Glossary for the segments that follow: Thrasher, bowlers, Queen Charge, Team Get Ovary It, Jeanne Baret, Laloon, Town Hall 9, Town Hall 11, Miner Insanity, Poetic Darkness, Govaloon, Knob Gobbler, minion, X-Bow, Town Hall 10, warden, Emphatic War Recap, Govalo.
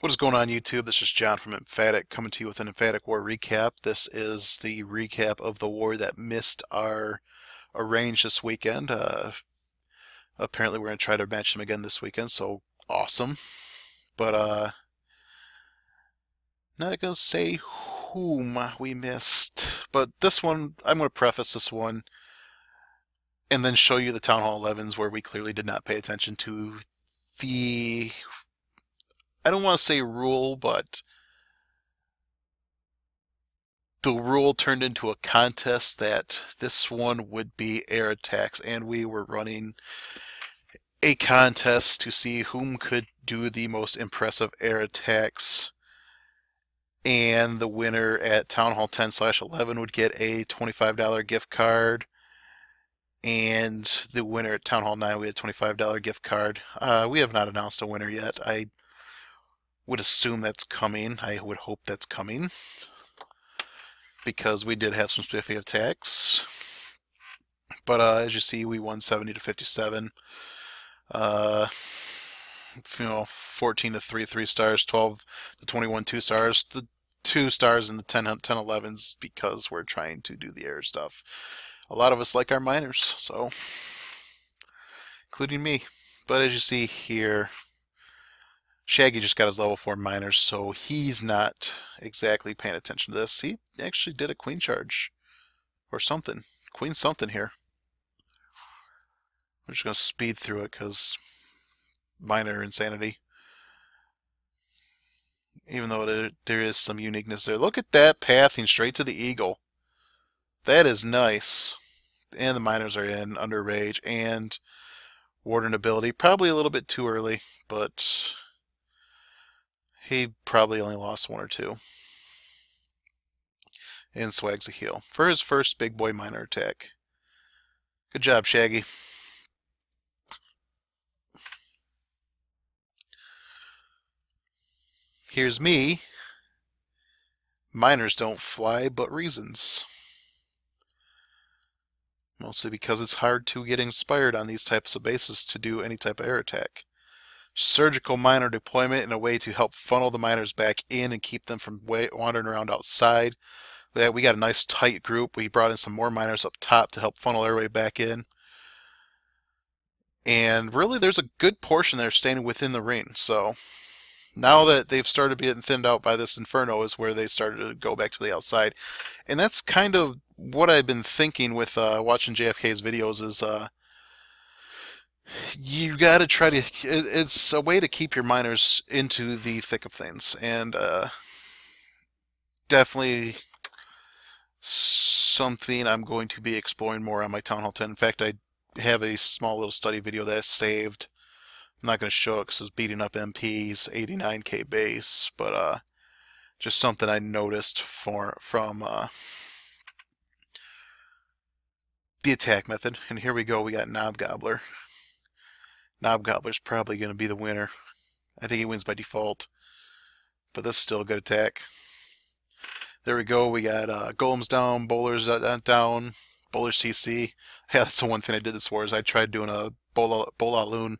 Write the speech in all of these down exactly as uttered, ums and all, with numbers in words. What is going on, YouTube? This is John from Emphatic, coming to you with an Emphatic War Recap. This is the recap of the war that missed our arrange this weekend. Uh, apparently we're going to try to match them again this weekend, so awesome. But, uh, not going to say whom we missed. But this one, I'm going to preface this one, and then show you the Town Hall elevens where we clearly did not pay attention to the... I don't want to say rule, but the rule turned into a contest that this one would be air attacks, and we were running a contest to see whom could do the most impressive air attacks, and the winner at Town Hall ten slash eleven would get a twenty-five dollar gift card, and the winner at Town Hall nine, we had a twenty-five dollar gift card. Uh, we have not announced a winner yet. I would assume that's coming. I would hope that's coming, because we did have some spiffy attacks. But uh, as you see, we won seventy to fifty-seven. Uh, you know, fourteen to three three stars, twelve to twenty-one two stars, the two stars, and the ten elevens, because we're trying to do the air stuff. A lot of us like our miners, so including me. But as you see here, Shaggy just got his level four miner, so he's not exactly paying attention to this. He actually did a queen charge or something. Queen something here. I'm just going to speed through it because Miner Insanity. Even though there, there is some uniqueness there. Look at that pathing straight to the eagle. That is nice. And the miners are in under rage and warden ability. Probably a little bit too early, but... he probably only lost one or two. And swags a heel for his first big boy miner attack. Good job, Shaggy. Here's me. Miners don't fly, but reasons. Mostly because it's hard to get inspired on these types of bases to do any type of air attack. Surgical miner deployment in a way to help funnel the miners back in and keep them from way wandering around outside. Yeah, we got a nice tight group. We brought in some more miners up top to help funnel their way back in. And really, there's a good portion there staying within the ring. So now that they've started getting thinned out by this Inferno is where they started to go back to the outside. And that's kind of what I've been thinking with uh, watching J F K's videos is... Uh, you got to try to, it's a way to keep your miners into the thick of things, and uh, definitely something I'm going to be exploring more on my Town Hall ten. In fact, I have a small little study video that I saved. I'm not going to show it because it's beating up M Ps, eighty-nine K base, but uh, just something I noticed for, from uh, the attack method. And here we go, we got Knob Gobbler. Knob Gobbler's probably going to be the winner. I think he wins by default. But this is still a good attack. There we go. We got uh, Golems down, Bowlers down, Bowler C C. Yeah, that's the one thing I did this war is I tried doing a Govaloon,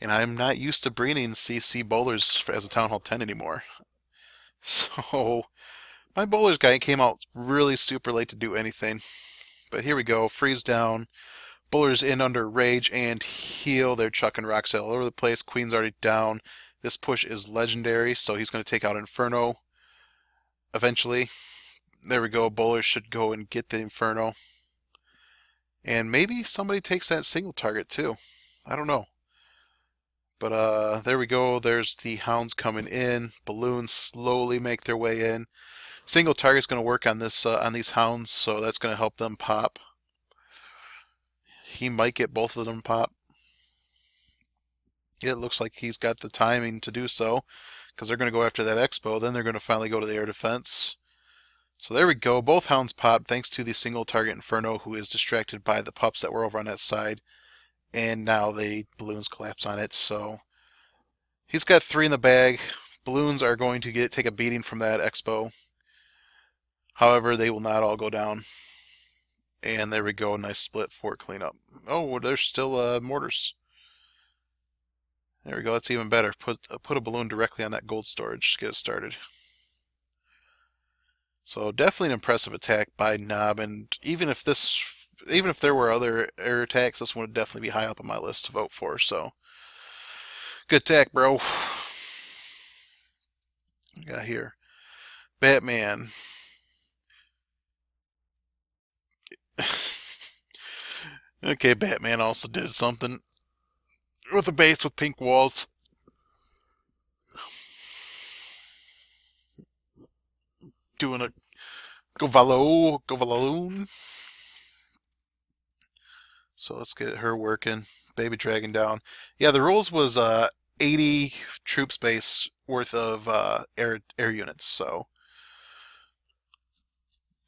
and I'm not used to breeding C C Bowlers as a Town Hall ten anymore. So, my Bowlers guy came out really super late to do anything. But here we go. Freeze down. Bowlers in under rage and heal. They're chucking rocks all over the place. Queen's already down. This push is legendary, so he's going to take out Inferno eventually. There we go. Bowlers should go and get the Inferno. And maybe somebody takes that single target too. I don't know. But uh, there we go. There's the Hounds coming in. Balloons slowly make their way in. Single target's going to work on this uh, on these Hounds, so that's going to help them pop. He might get both of them pop. It looks like he's got the timing to do so, because they're going to go after that X-Bow. Then they're going to finally go to the air defense. So there we go. Both Hounds popped thanks to the single target Inferno, who is distracted by the pups that were over on that side. And now the Balloons collapse on it. So he's got three in the bag. Balloons are going to get take a beating from that X-Bow. However, they will not all go down. And there we go, nice split for cleanup. Oh, there's still uh, mortars. There we go, that's even better. Put, uh, put a balloon directly on that gold storage. Just get it started. So definitely an impressive attack by Knob, and even if this, even if there were other air attacks, this one would definitely be high up on my list to vote for. So good attack, bro. What we got here, Batman. Okay, Batman also did something with a base with pink walls. Doing a Govalo, Govaloon. So let's get her working. Baby dragon down. Yeah, the rules was uh, eighty troop space worth of uh, air air units. So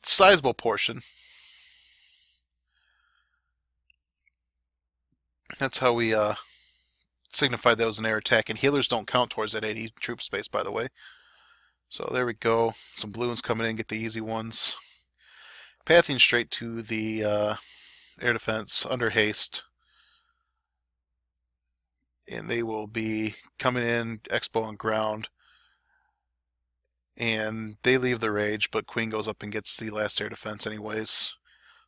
sizable portion. That's how we uh, signified that was an air attack. And healers don't count towards that eighty troop space, by the way. So there we go. Some balloons coming in. Get the easy ones. Pathing straight to the uh, air defense under haste. And they will be coming in X-Bow on ground. And they leave the rage, but Queen goes up and gets the last air defense anyways.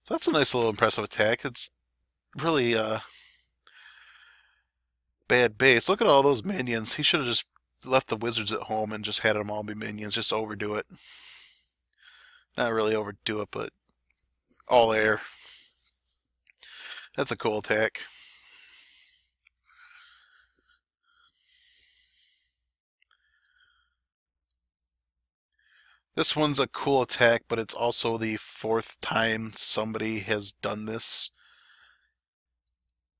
So that's a nice little impressive attack. It's really uh, bad base. Look at all those minions. He should have just left the wizards at home and just had them all be minions. Just overdo it. Not really overdo it, but all air. That's a cool attack. This one's a cool attack, but it's also the fourth time somebody has done this.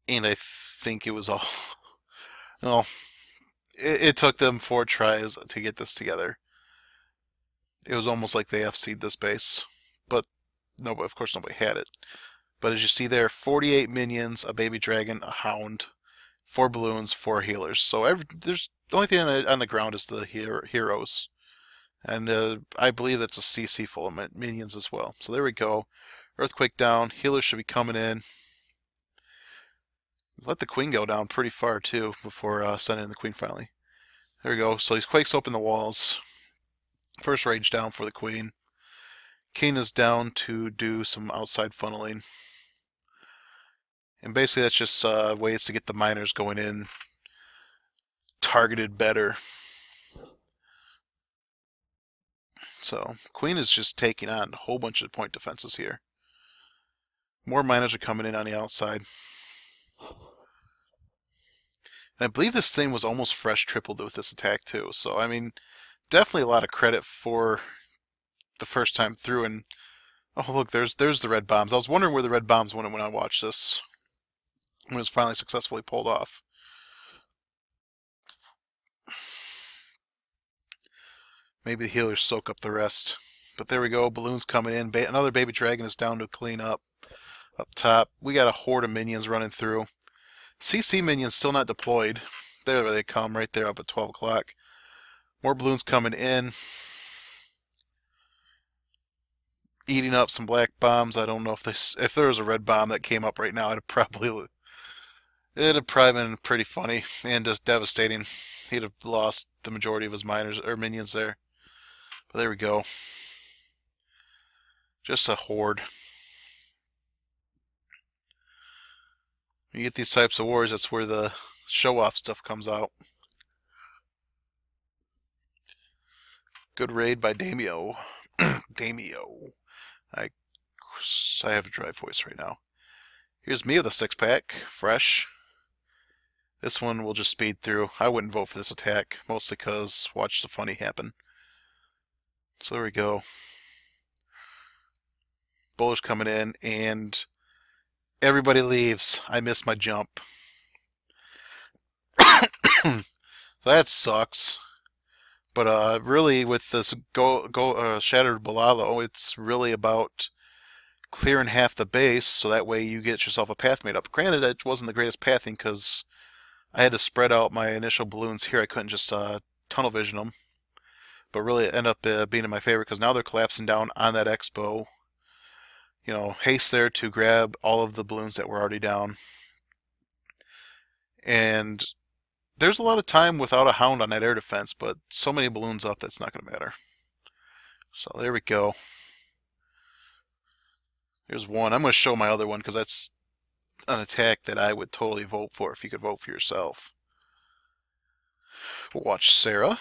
And I think it was all... well, it, it took them four tries to get this together. It was almost like they F C'd this base. But, no, but of course nobody had it. But as you see there, forty-eight minions, a baby dragon, a hound, four balloons, four healers. So every, there's the only thing on the, on the ground is the her, heroes. And uh, I believe that's a C C full of minions as well. So there we go. Earthquake down. Healers should be coming in. Let the queen go down pretty far, too, before uh, sending the queen finally. There we go. So he quakes open the walls. First rage down for the queen. King is down to do some outside funneling. And basically that's just uh, ways to get the miners going in targeted better. So Queen is just taking on a whole bunch of point defenses here. More miners are coming in on the outside. And I believe this thing was almost fresh tripled with this attack too. So I mean, definitely a lot of credit for the first time through. And oh look, there's there's the red bombs. I was wondering where the red bombs went when I watched this. When it was finally successfully pulled off. Maybe the healers soak up the rest. But there we go, balloons coming in. Ba another baby dragon is down to clean up. Up top, we got a horde of minions running through. C C minions still not deployed. There they come, right there up at twelve o'clock. More balloons coming in. Eating up some black bombs. I don't know if this, if there was a red bomb that came up right now, it'd probably it'd have probably been pretty funny and just devastating. He'd have lost the majority of his miners or minions there. There we go. Just a horde. You get these types of wars, that's where the show-off stuff comes out. Good raid by Damio. Damio. I, I have a dry voice right now. Here's me with a six-pack. Fresh. This one will just speed through. I wouldn't vote for this attack, mostly because watch the funny happen. So there we go. Bowler's coming in, and everybody leaves. I missed my jump. So that sucks. But uh, really, with this go, go, uh, Shattered Balalo, it's really about clearing half the base, so that way you get yourself a path made up. Granted, it wasn't the greatest pathing, because I had to spread out my initial balloons here. I couldn't just uh, tunnel vision them. But really it ended up uh, being in my favor because now they're collapsing down on that X-Bow. You know, haste there to grab all of the balloons that were already down. And There's a lot of time without a hound on that air defense, but so many balloons up, that's not going to matter. So there we go. Here's one. I'm going to show my other one because that's an attack that I would totally vote for if you could vote for yourself. We'll watch Sarah.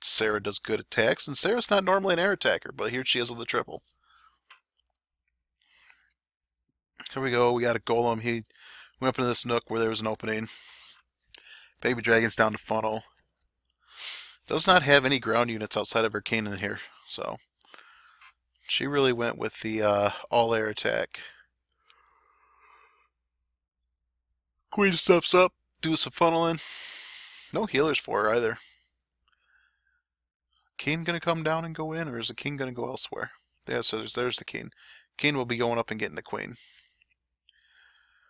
Sarah does good attacks, and Sarah's not normally an air attacker, but here she is with a triple. Here we go. We got a golem. He went up into this nook where there was an opening. Baby dragon's down the funnel. Does not have any ground units outside of her cannon here, so she really went with the uh, all-air attack. Queen steps up, do some funneling. No healers for her either. King gonna come down and go in, or is the king gonna go elsewhere? Yeah, so there's, there's the king. King will be going up and getting the queen.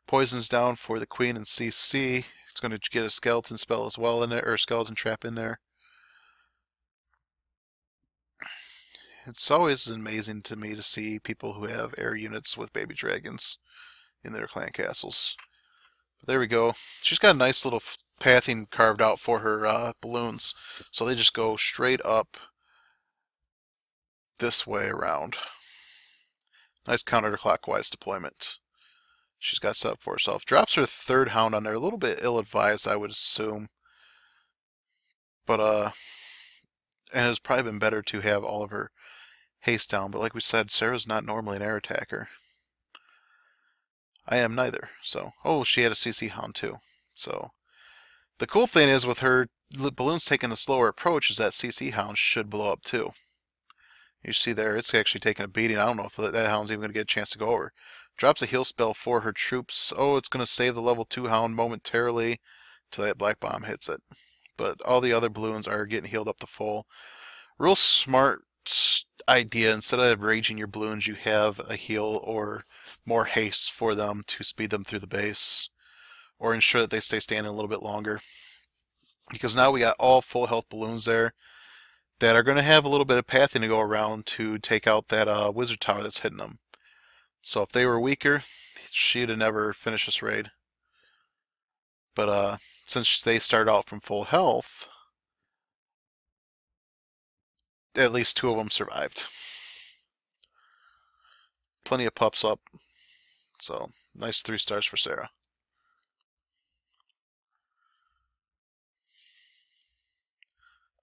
Poison's down for the queen and C C. It's gonna get a skeleton spell as well in there, or a skeleton trap in there. It's always amazing to me to see people who have air units with baby dragons in their clan castles. But there we go. She's got a nice little pathing carved out for her uh, balloons, so they just go straight up this way around. Nice counterclockwise deployment. She's got set up for herself. Drops her third hound on there. A little bit ill-advised, I would assume. But, uh... and it's probably been better to have all of her haste down, but like we said, Sarah's not normally an air attacker. I am neither, so... Oh, she had a C C hound too, so... The cool thing is, with her balloons taking the slower approach, is that C C hound should blow up too. You see there, it's actually taking a beating. I don't know if that hound's even going to get a chance to go over. Drops a heal spell for her troops. Oh, it's going to save the level two hound momentarily till that black bomb hits it. But all the other balloons are getting healed up to full. Real smart idea. Instead of raging your balloons, you have a heal or more haste for them to speed them through the base, or ensure that they stay standing a little bit longer. Because now we got all full health balloons there that are going to have a little bit of pathing to go around to take out that uh, wizard tower that's hitting them. So if they were weaker, she'd have never finished this raid. But uh, since they start out from full health, at least two of them survived. Plenty of pups up. So nice three stars for Sarah.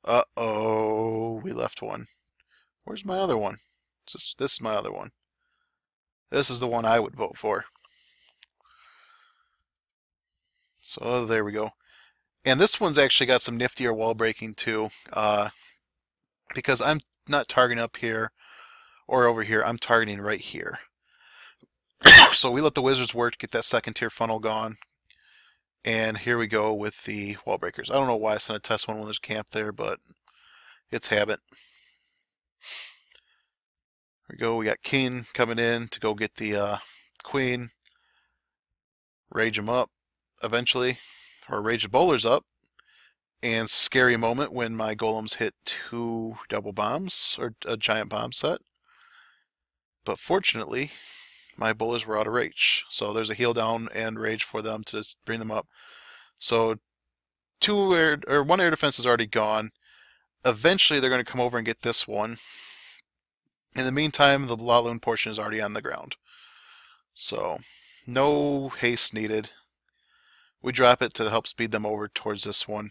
Uh-oh, we left one. Where's my other one? This, this is my other one. This is the one I would vote for. So there we go. And this one's actually got some niftier wall breaking too, uh, because I'm not targeting up here or over here. I'm targeting right here. So we let the wizards work to get that second tier funnel gone. And here we go with the wall breakers. I don't know why I sent a test one when there's camp there, but it's habit. Here we go. We got King coming in to go get the uh, queen. Rage him up eventually, or rage the bowlers up. And scary moment when my golems hit two double bombs, or a giant bomb set. But fortunately, my bowlers were out of rage. So there's a heal down and rage for them to bring them up. So two air, or one air defense is already gone. Eventually they're going to come over and get this one. In the meantime, the Laloon portion is already on the ground. So no haste needed. We drop it to help speed them over towards this one.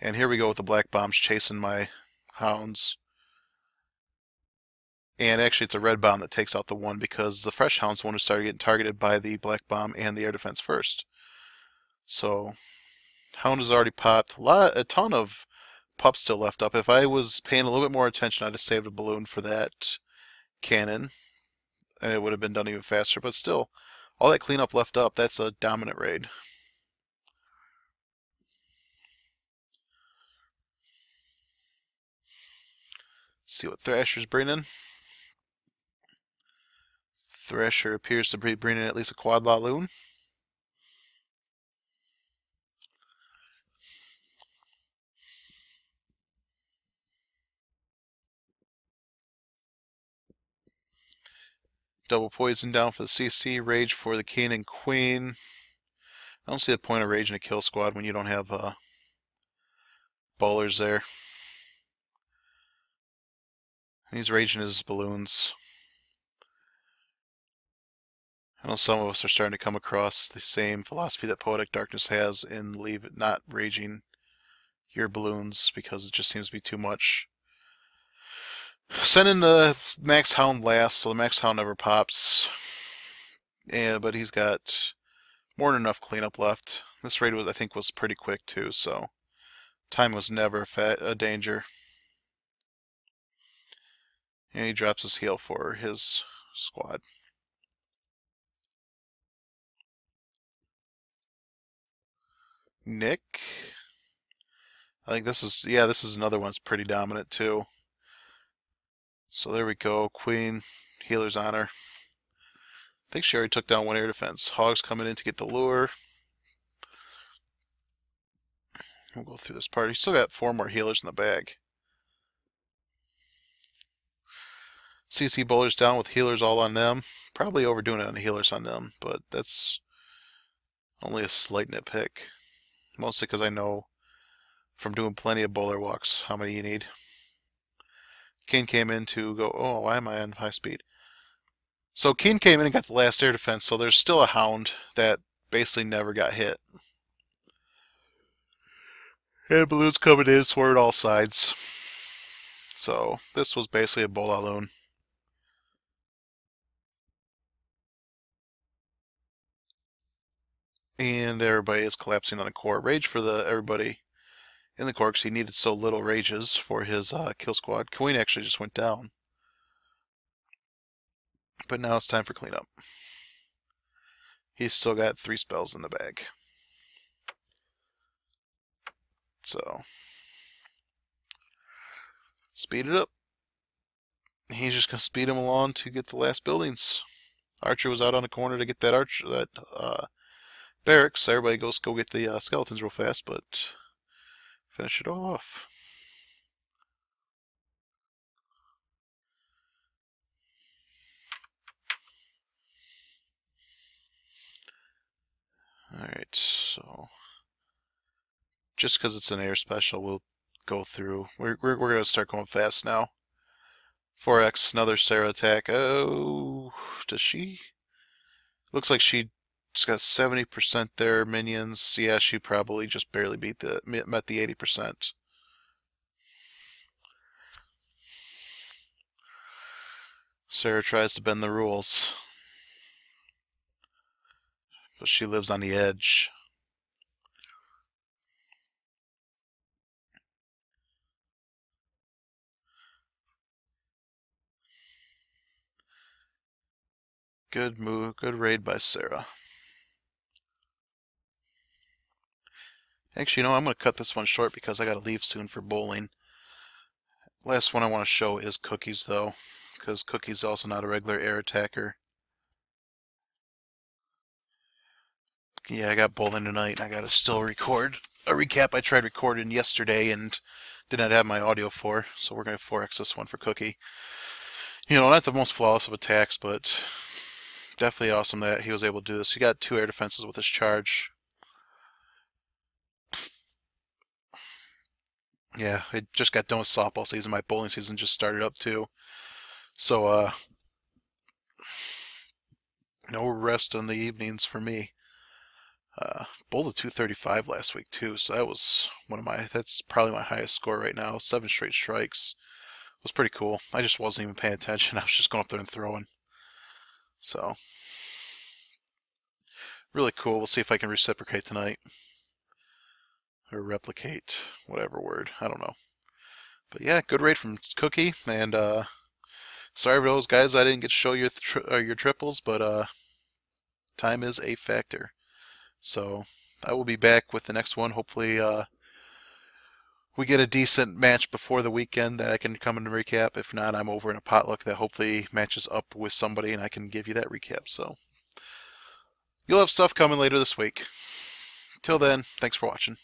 And here we go with the black bombs chasing my hounds. And actually it's a red bomb that takes out the one, because the fresh hound's the one who started getting targeted by the black bomb and the air defense first. So hound has already popped. A, lot, a ton of pups still left up. If I was paying a little bit more attention, I'd have saved a balloon for that cannon. And it would have been done even faster. But still, all that cleanup left up, that's a dominant raid. See what Thrasher's bringing. Thrasher appears to be bringing at least a quad Laloon. Double poison down for the C C, rage for the king and queen. I don't see the point of raging a kill squad when you don't have uh, ballers there. And he's raging his balloons. I know some of us are starting to come across the same philosophy that Poetic Darkness has in leave it not raging your balloons because it just seems to be too much. Send in the Max Hound last, so the Max Hound never pops. Yeah, but he's got more than enough cleanup left. This raid was, I think, was pretty quick too, so time was never a danger. And he drops his heal for his squad. Nick, I think this is yeah, this is another one's pretty dominant too. So there we go, Queen Healer's Honor. I think she already took down one air defense. Hog's coming in to get the lure. We'll go through this part. He's still got four more healers in the bag. C C bowlers down with healers all on them. Probably overdoing it on the healers on them, but that's only a slight nitpick. Mostly because I know from doing plenty of bowler walks how many you need. Keen came in to go, oh, why am I on high speed? So Keen came in and got the last air defense, so there's still a hound that basically never got hit. And balloons coming in, sword all sides. So this was basically a Govaloon. And everybody is collapsing on a core. Rage for the everybody in the core because he needed so little rages for his uh, kill squad. Queen actually just went down. But now it's time for cleanup. He's still got three spells in the bag. So speed it up. He's just going to speed him along to get the last buildings. Archer was out on a corner to get that archer, that uh, barracks. Everybody goes go get the uh, skeletons real fast, but finish it all off. Alright, so just because it's an air special, we'll go through. We're, we're, we're going to start going fast now. four X, another Sarah attack. Oh, does she? Looks like she It's got seventy percent there, minions. Yeah, she probably just barely beat the met the eighty percent. Sarah tries to bend the rules. But she lives on the edge. Good move, good raid by Sarah. Actually, you know, I'm going to cut this one short because I got to leave soon for bowling. Last one I want to show is Cookies, though, because Cookies is also not a regular air attacker. Yeah, I got bowling tonight, and I got to still record a recap I tried recording yesterday and did not have my audio for, so we're going to four X this one for Cookie. You know, not the most flawless of attacks, but definitely awesome that he was able to do this. He got two air defenses with his charge. Yeah, I just got done with softball season. My bowling season just started up too. So, uh, no rest in the evenings for me. Uh, bowled a two thirty-five last week too, so that was one of my, that's probably my highest score right now. Seven straight strikes. It was pretty cool. I just wasn't even paying attention. I was just going up there and throwing. So, really cool. We'll see if I can reciprocate tonight. Or replicate, whatever word, I don't know. But yeah, good raid from Cookie, and uh, sorry for those guys I didn't get to show your, tri uh, your triples, but uh, time is a factor. So I will be back with the next one. Hopefully uh, we get a decent match before the weekend that I can come and recap. If not, I'm over in a potluck that hopefully matches up with somebody and I can give you that recap. So you'll have stuff coming later this week. Till then, thanks for watching.